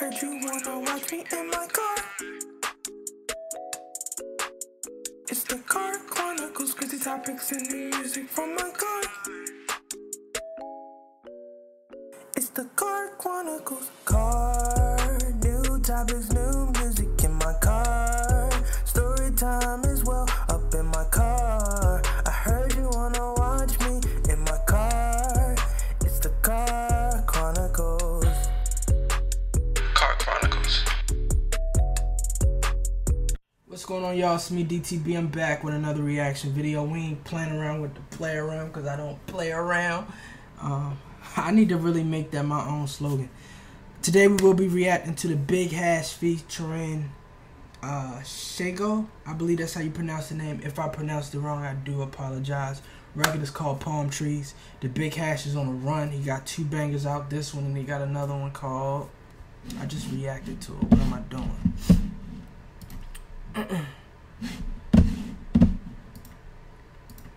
Heard you wanna watch me in my car. It's the Car Chronicles, crazy topics and new music from my car. It's the Car Chronicles. Car, new topics, new music in my car. Story time as well, up in my car. I heard you wanna watch me in my car. It's the Car Chronicles. Car Chronicles. What's going on, y'all? It's me, DTB. I'm back with another reaction video. We ain't playing around with the play around, because I don't play around. I need to really make that my own slogan. Today we will be reacting to The Big Hash featuring Tshego. I believe that's how you pronounce the name. If I pronounced it wrong, I do apologize. Record is called Palm Trees. The Big Hash is on the run. He got two bangers out, this one, and he got another one called... I just reacted to it. What am I doing?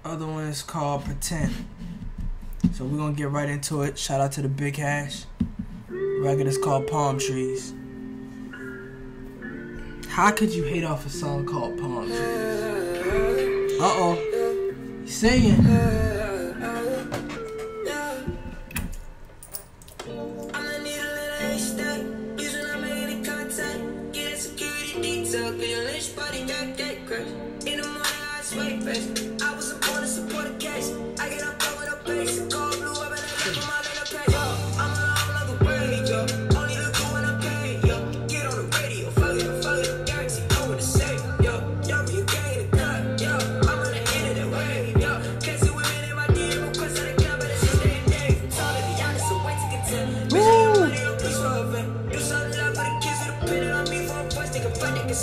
Other one is called Pretend. So we're gonna get right into it. Shout out to The Big Hash. Record is called Palm Trees. How could you hate off a song called Palm Trees? Uh-oh. He's singing. I was born to support a case. I get up over the base.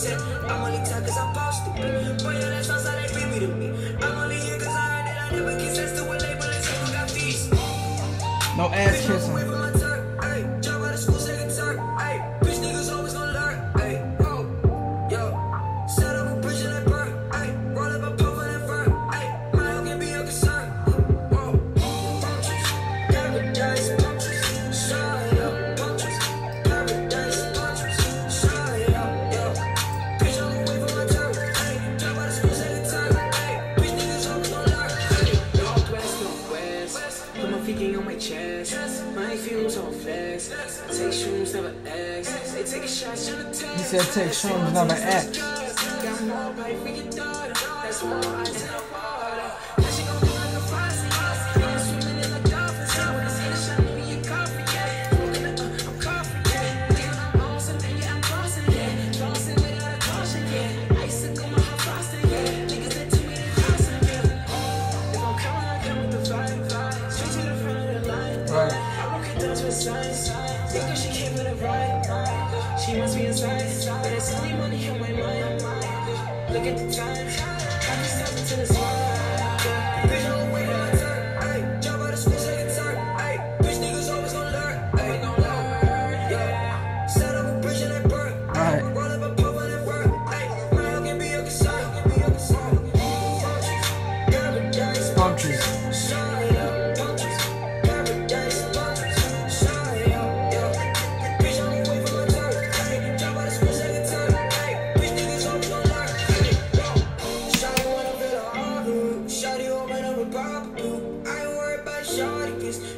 I'm only tired cause I'm supposed to be. Boy, that sounds like baby to me. I'm only here cause I heard that I never get sense to a label and say you got peace. No ass kissing. Ayy, jump out of school, second turn. Ayy, bitch niggas always gonna learn. Ayy, oh, yo. Set up a bridge in that burn. Ayy, roll up a puff on that burn. Ayy, my own can be your concern. Whoa, punches, paradise, punches, shut up, punches, paradise, punches, shut up. He said take shrooms, never act. She must be inside, but it's only money in my mind. Look at the time, I just step into this one. Bitch, I'm waiting on time. Ayy, jump out of school, second time. Ayy, bitch, niggas always gonna learn. Ayy, gonna learn. Yeah, set up a bridge and I burn. Ayy, roll up a pump on that burn. Ayy, my own can be your concern. Paradise, punches. Shut up, punches. Paradise, punches. Shut up.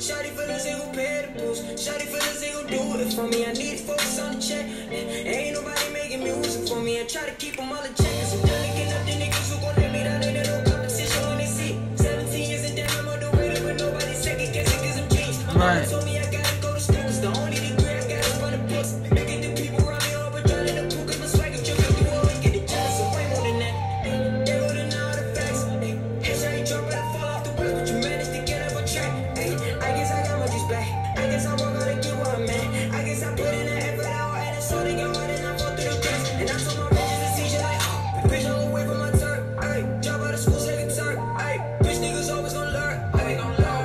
Shawty for the single pay the boost. Shawty for the single do it for me. I need folks on the check. Ain't nobody making music for me. I try to keep them all in check. Cause I'm delicate up the niggas who gon' let me down. They ain't no competition when they see 17 years and then I'm on the way to where nobody's second guessing cause I'm changed. My mama told me I gotta go to school. Cause the only degree I got is on the books. Making the people around me all but drowning the pool. Cause my swag is joking. You always get the jealous and way more than that. They holding all the facts. Heads ain't dropping, I fall off the west. But you managed to get up a track. I guess I got my juice back. I guess I won't gotta get what I'm at. I guess I put in an effort hour and it's all they got one and I fall through the cracks. And I told my bitches to see you like, oh, bitch, I'm away from my turn. Ayy, jump out of school, second turn. Ayy, bitch, niggas always gonna learn. Ayy, gonna learn.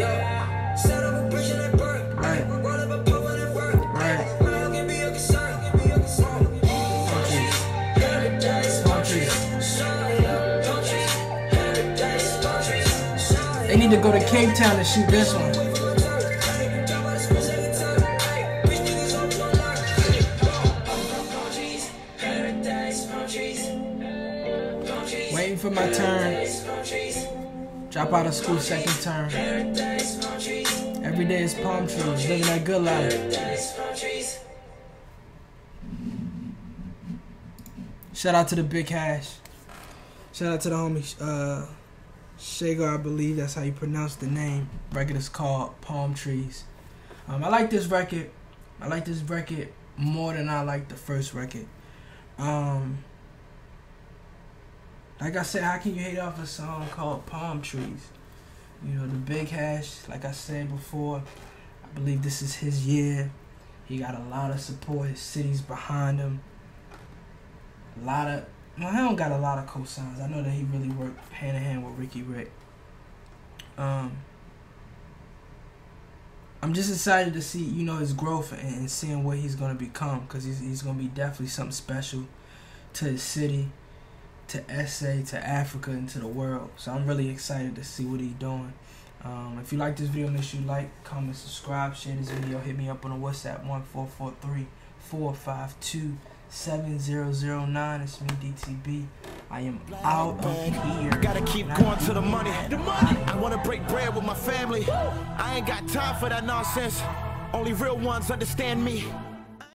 Yeah, set up a bridge and I burn. Ayy, roll up a pump on that burn. Ayy, my own can be your concern. Can be your concern. Punches, paradise, punches. Shut up, punches, paradise, punches. They need to go to Cape Town and shoot this one. waiting for my turn. Drop out of school, second term. Every day is palm trees, living that good life. Shout out to the Big Hash. Shout out to the homie Tshego, I believe that's how you pronounce the name. The record is called Palm Trees. I like this record. I like this record more than I like the first record. Like I said, how can you hate off a song called Palm Trees? You know, the Big Hash, like I said before, I believe this is his year. He got a lot of support. His city's behind him. A lot of, well, he don't got a lot of cosigns. I know that he really worked hand in hand with Ricky Rick. I'm just excited to see, you know, his growth and seeing what he's gonna become, because he's gonna be definitely something special to his city, to SA, to Africa, and to the world. So I'm really excited to see what he's doing. If you like this video, make sure you like, comment, subscribe, share this video. Hit me up on the WhatsApp 1443-452-7009. It's me, DTB. I am out of here. Gotta keep going to the money. I wanna break bread with my family. I ain't got time for that nonsense. Only real ones understand me.